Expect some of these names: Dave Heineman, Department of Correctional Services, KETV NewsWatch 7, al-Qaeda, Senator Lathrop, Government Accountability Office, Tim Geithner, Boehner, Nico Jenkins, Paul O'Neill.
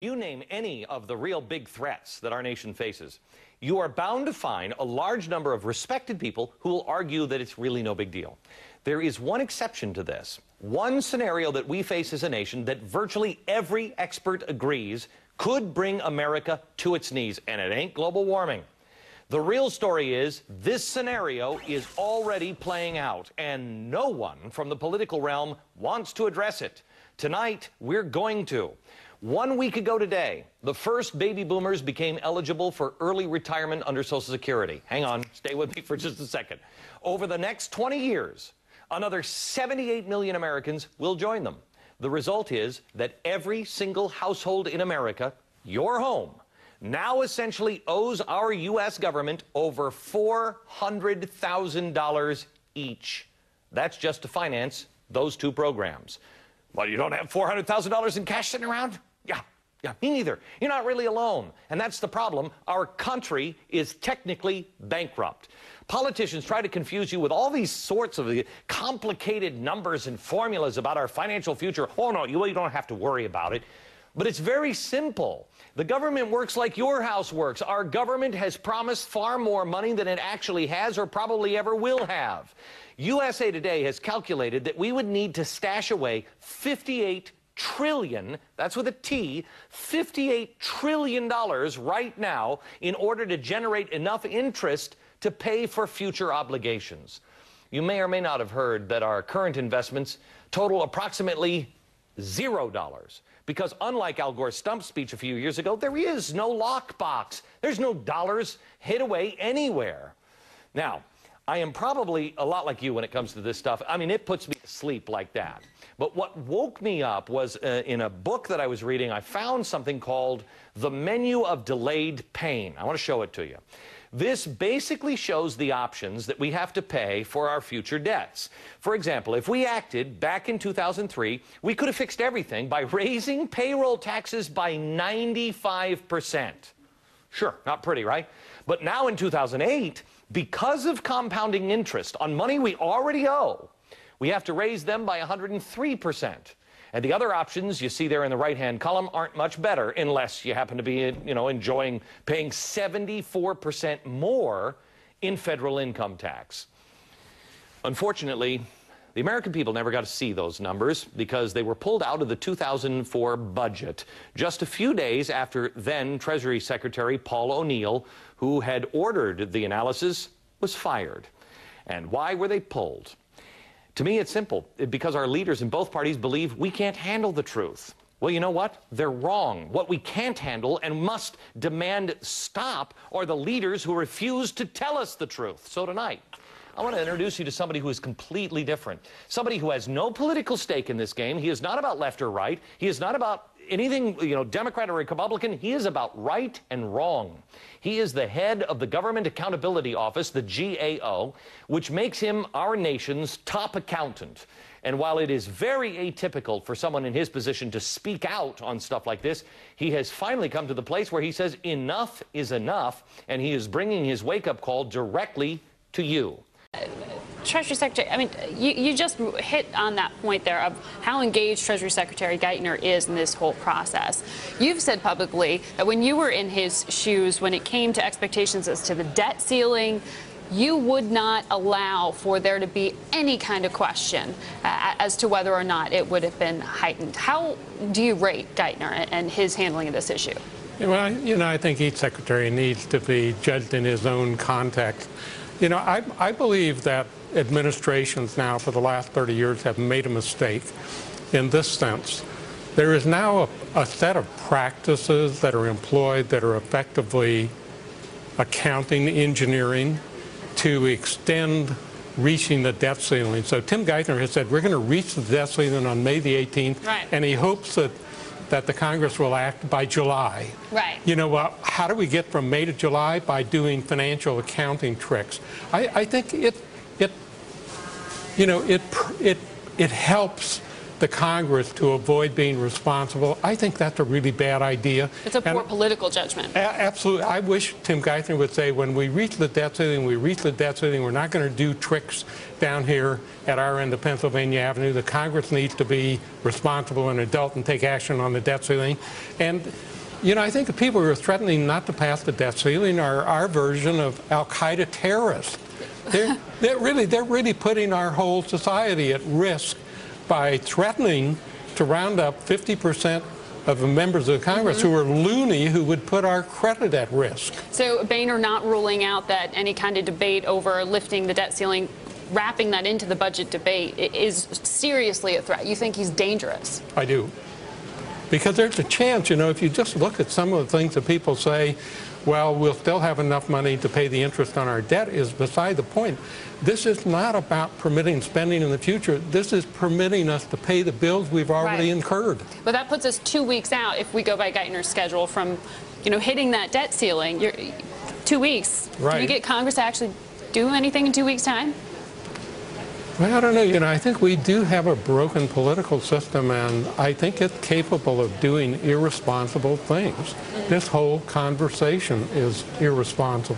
You name any of the real big threats that our nation faces, you are bound to find a large number of respected people who will argue that it's really no big deal. There is one exception to this, one scenario that we face as a nation that virtually every expert agrees could bring America to its knees, and it ain't global warming. The real story is this scenario is already playing out, and no one from the political realm wants to address it. Tonight, we're going to. 1 week ago today, the first baby boomers became eligible for early retirement under Social Security. Hang on, stay with me for just a second. Over the next 20 years, another 78 million Americans will join them. The result is that every single household in America, your home, now essentially owes our U.S. government over $400,000 each. That's just to finance those two programs. Well, you don't have $400,000 in cash sitting around? Yeah, me neither. You're not really alone. And that's the problem. Our country is technically bankrupt. Politicians try to confuse you with all these sorts of complicated numbers and formulas about our financial future. Oh, no, you don't have to worry about it. But it's very simple. The government works like your house works. Our government has promised far more money than it actually has or probably ever will have. USA Today has calculated that we would need to stash away $58 trillion, that's with a T, $58 trillion right now in order to generate enough interest to pay for future obligations. You may or may not have heard that our current investments total approximately $0, because unlike Al Gore's stump speech a few years ago, there is no lockbox. There's no dollars hid away anywhere. Now, I am probably a lot like you when it comes to this stuff. I mean, it puts me to sleep like that. But what woke me up was in a book that I was reading, I found something called The Menu of Delayed Pain. I want to show it to you. This basically shows the options that we have to pay for our future debts. For example, if we acted back in 2003, we could have fixed everything by raising payroll taxes by 95%. Sure, not pretty, right? But now in 2008, because of compounding interest on money we already owe, we have to raise them by 103%. And the other options you see there in the right-hand column aren't much better, unless you happen to be, enjoying paying 74% more in federal income tax. Unfortunately, the American people never got to see those numbers because they were pulled out of the 2004 budget just a few days after then Treasury Secretary Paul O'Neill, who had ordered the analysis, was fired. And why were they pulled? To me, it's simple. Because our leaders in both parties believe we can't handle the truth. Well, you know what? They're wrong. What we can't handle and must demand stop are the leaders who refuse to tell us the truth. So tonight, I want to introduce you to somebody who is completely different. Somebody who has no political stake in this game. He is not about left or right. He is not about anything, Democrat or Republican. He is about right and wrong. He is the head of the Government Accountability Office, the GAO, which makes him our nation's top accountant. And while it is very atypical for someone in his position to speak out on stuff like this, he has finally come to the place where he says enough is enough, and he is bringing his wake-up call directly to you. Treasury Secretary, I mean, you just hit on that point there of how engaged Treasury Secretary Geithner is in this whole process. You've said publicly that when you were in his shoes, when it came to expectations as to the debt ceiling, you would not allow for there to be any kind of question as to whether or not it would have been heightened. How do you rate Geithner and his handling of this issue? Well, I think each secretary needs to be judged in his own context. I believe that administrations now for the last 30 years have made a mistake in this sense. There is now a set of practices that are employed that are effectively accounting, engineering, to extend reaching the debt ceiling. So Tim Geithner has said, we're going to reach the debt ceiling on May the 18th, right, and he hopes that the Congress will act by July. Right. How do we get from May to July? By doing financial accounting tricks. I think it helps the Congress to avoid being responsible, I think that's a really bad idea. It's a poor political judgment. Absolutely. I wish Tim Geithner would say, when we reach the debt ceiling, we reach the debt ceiling. We're not going to do tricks down here at our end of Pennsylvania Avenue. The Congress needs to be responsible and adult and take action on the debt ceiling. And, you know, I think the people who are threatening not to pass the debt ceiling are our version of al-Qaeda terrorists. They're really putting our whole society at risk by threatening to round up 50% of the members of Congress who are loony, who would put our credit at risk. So Boehner not ruling out that any kind of debate over lifting the debt ceiling, wrapping that into the budget debate, is seriously a threat. You think he's dangerous? I do. Because there's a chance, you know, if you just look at some of the things that people say, well, we'll still have enough money to pay the interest on our debt, is beside the point. This is not about permitting spending in the future. This is permitting us to pay the bills we've already incurred. But that puts us 2 weeks out, if we go by Geithner's schedule, from, you know, hitting that debt ceiling. 2 weeks. Right. Do you get Congress to actually do anything in 2 weeks' time? Well, I don't know. You know, I think we do have a broken political system, and I think it's capable of doing irresponsible things. This whole conversation is irresponsible.